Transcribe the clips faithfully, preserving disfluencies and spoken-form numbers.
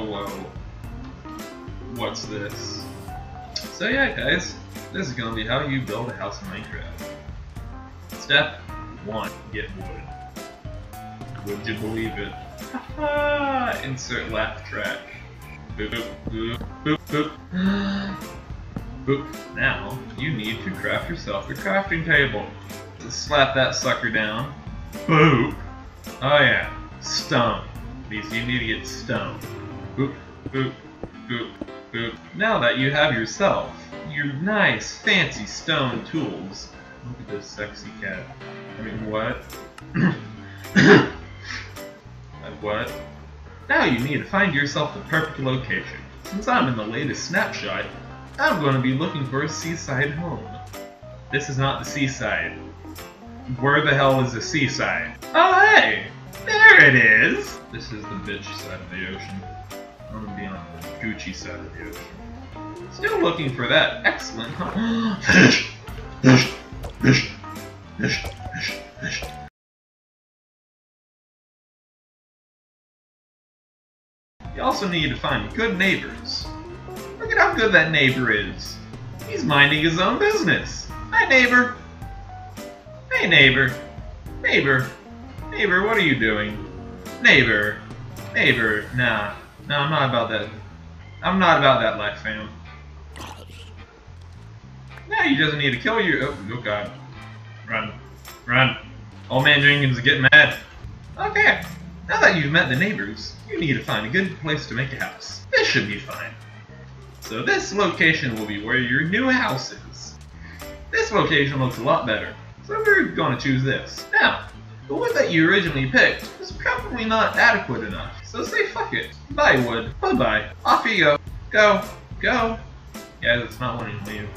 alone. What's this? So yeah, guys, this is gonna be how you build a house in Minecraft. Step one, get wood. Would you believe it? Haha! Insert laugh track. Boop, boop, boop, boop, boop. Boop. Now, you need to craft yourself a crafting table. Just slap that sucker down. Boop. Oh yeah, stone. These you need to get stone. Boop, boop, boop, boop. Now that you have yourself your nice, fancy stone tools. Look at this sexy cat. I mean, what? What? Now you need to find yourself the perfect location. Since I'm in the latest snapshot, I'm going to be looking for a seaside home. This is not the seaside. Where the hell is the seaside? Oh hey! There it is! This is the bitch side of the ocean. I'm gonna be on the Gucci side of the ocean. Still looking for that excellent home. Fish! Fish! Fish! Fish! Fish! Fish! You also need to find good neighbors. Look at how good that neighbor is. He's minding his own business. Hi, neighbor. Hey, neighbor. Neighbor. Neighbor, what are you doing? Neighbor. Neighbor. Nah. No, I'm not about that. I'm not about that life, fam. Now you just need to kill you. Oh, oh god. Run. Run. Old man Jenkins is getting mad. Okay. Now that you've met the neighbors, you need to find a good place to make a house. This should be fine. So this location will be where your new house is. This location looks a lot better, so we're going to choose this. Now, the wood that you originally picked is probably not adequate enough, so say fuck it. Bye wood. Bye-bye. Off you go. Go. Go. Yeah, it's not wanting to leave.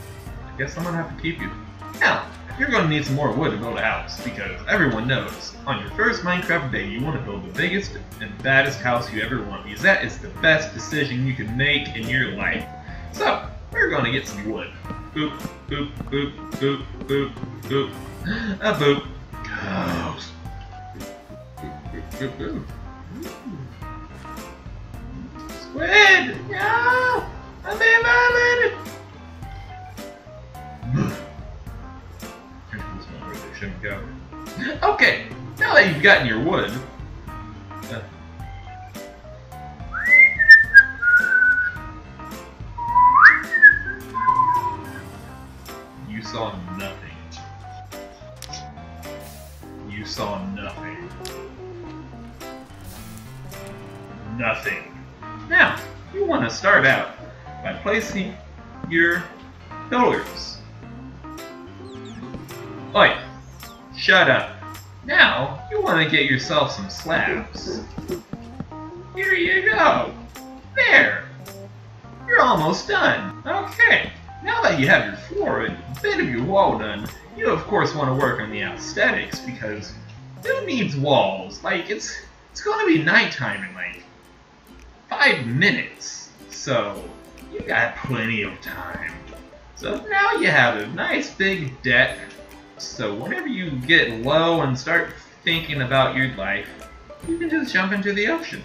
I guess I'm going to have to keep you. Now, you're going to need some more wood to build a house, because everyone knows, on your first Minecraft day, you want to build the biggest and baddest house you ever want, because that is the best decision you can make in your life. So, we're going to get some wood. Boop, boop, boop, boop, boop, boop, a boop. Goes. Boop, boop, boop, boop. Squid! No! I'm being violated! Go. Okay, now that you've gotten your wood, uh, you saw nothing. You saw nothing. Nothing. Now, you want to start out by placing your pillars. Oi. Shut up. Now, you want to get yourself some slabs. Here you go. There. You're almost done. Okay. Now that you have your floor and a bit of your wall done, you of course want to work on the aesthetics, because who needs walls? Like, it's it's going to be nighttime in like five minutes. So, you got plenty of time. So now you have a nice big deck. So whenever you get low and start thinking about your life, you can just jump into the ocean.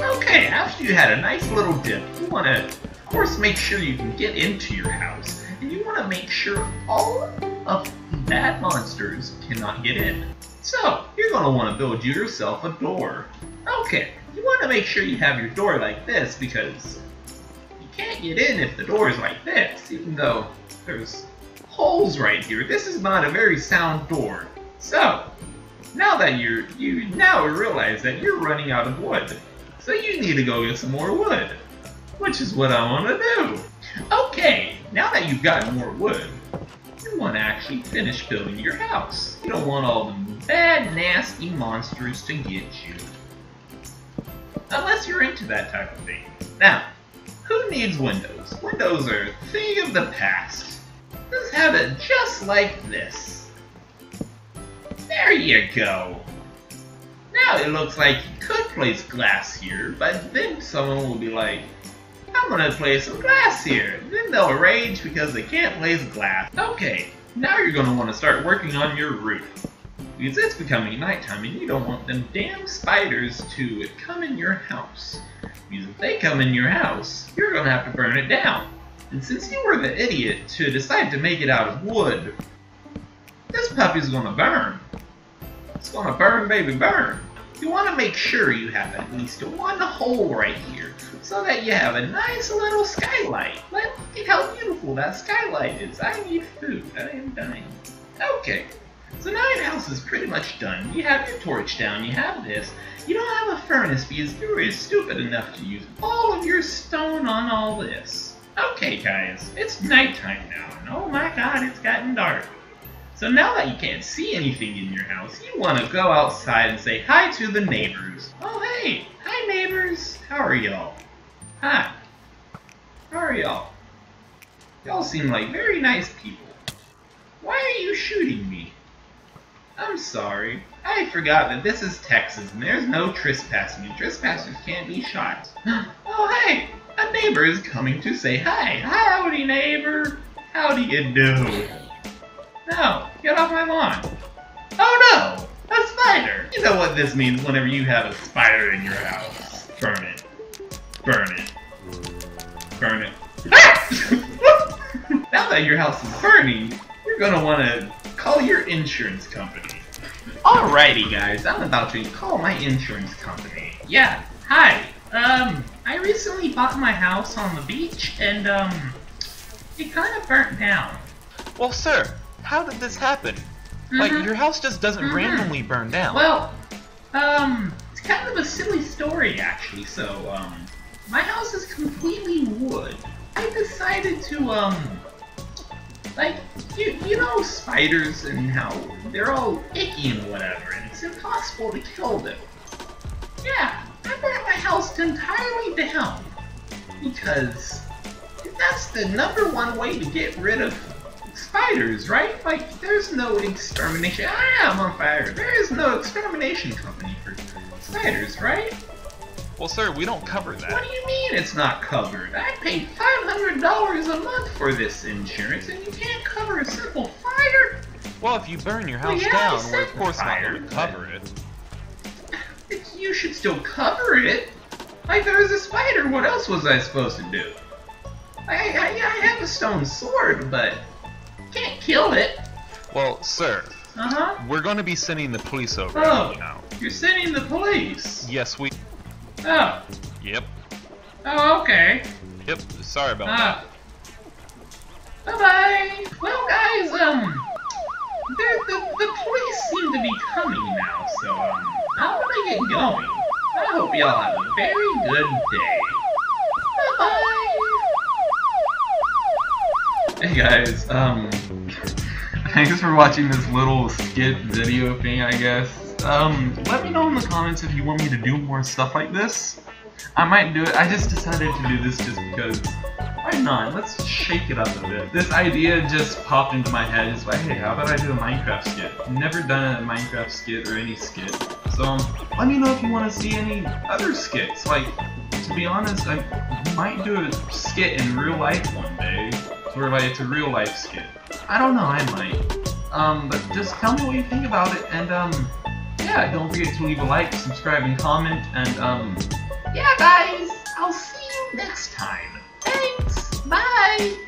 Okay, after you had a nice little dip, you want to, of course, make sure you can get into your house. And you want to make sure all of bad monsters cannot get in. So, you're going to want to build yourself a door. Okay, you want to make sure you have your door like this, because you can't get in if the door is like this, even though there's holes right here. This is not a very sound door. So, now that you're, you now realize that you're running out of wood. So you need to go get some more wood, which is what I want to do. Okay, now that you've gotten more wood, you want to actually finish building your house. You don't want all the bad, nasty monsters to get you. Unless you're into that type of thing. Now, who needs windows? Windows are a thing of the past. Just have it just like this. There you go. now it looks like you could place glass here, but then someone will be like, I'm gonna place some glass here. Then they'll rage because they can't place glass. Okay, now you're gonna want to start working on your roof, because it's becoming nighttime and you don't want them damn spiders to come in your house. Because if they come in your house, you're gonna have to burn it down. And since you were the idiot to decide to make it out of wood, this puppy's gonna burn. It's gonna burn, baby, burn. You want to make sure you have at least one hole right here, so that you have a nice little skylight. Let me see how beautiful that skylight is. I need food. I am dying. Okay, so now your house is pretty much done. You have your torch down. You have this. You don't have a furnace because you were stupid enough to use all of your stone on all this. Okay, guys, it's nighttime now, and oh my god, it's gotten dark. So now that you can't see anything in your house, you want to go outside and say hi to the neighbors. Oh hey, hi neighbors, how are y'all? Hi, how are y'all? Y'all seem like very nice people. Why are you shooting me? I'm sorry, I forgot that this is Texas and there's no trespassing. Trespassers can't be shot. Oh hey, a neighbor is coming to say hi. Howdy neighbor, how do you do? No, get off my lawn. Oh no, a spider. You know what this means whenever you have a spider in your house. Burn it. Burn it. Burn it. Ah! Now that your house is burning, you're gonna wanna call your insurance company. Alrighty guys, I'm about to call my insurance company. Yeah, hi. Um, I recently bought my house on the beach and um, it kinda burnt down. Well sir, how did this happen? Mm-hmm. Like, your house just doesn't mm-hmm. randomly burn down. Well, um, it's kind of a silly story, actually. So, um, my house is completely wood. I decided to, um, like, you, you know spiders and how they're all icky and whatever, and it's impossible to kill them. Yeah, I burnt my house entirely down, because that's the number one way to get rid of spiders, right? Like, there's no extermination. Ah, I'm on fire. There is no extermination company for spiders, right? Well, sir, we don't cover that. What do you mean it's not covered? I paid five hundred dollars a month for this insurance, and you can't cover a simple fire? Well, if you burn your house well, yeah, down, we're of course not going to cover it. You should still cover it. Like, there was a spider. What else was I supposed to do? I, I, I have a stone sword, but can't kill it. Well, sir, uh-huh. we're going to be sending the police over oh, now. You're sending the police? Yes, we... Oh. Yep. Oh, okay. Yep, sorry about uh. that. Bye-bye. Well, guys, um, the, the police seem to be coming now, so um, I'm going to get going. I hope y'all have a very good day. Bye-bye. Hey guys, um, thanks for watching this little skit video thing, I guess. Um, let me know in the comments if you want me to do more stuff like this. I might do it. I just decided to do this just because, why not? Let's shake it up a bit. This idea just popped into my head. It's like, hey, how about I do a Minecraft skit? I've never done a Minecraft skit or any skit. So, um, let me know if you want to see any other skits. Like, to be honest, I might do a skit in real life one day. Or like it's a real life skit. I don't know, I might. Um, but just tell me what you think about it, and um, yeah, don't forget to leave a like, subscribe, and comment, and um, yeah guys, I'll see you next time. Thanks, bye!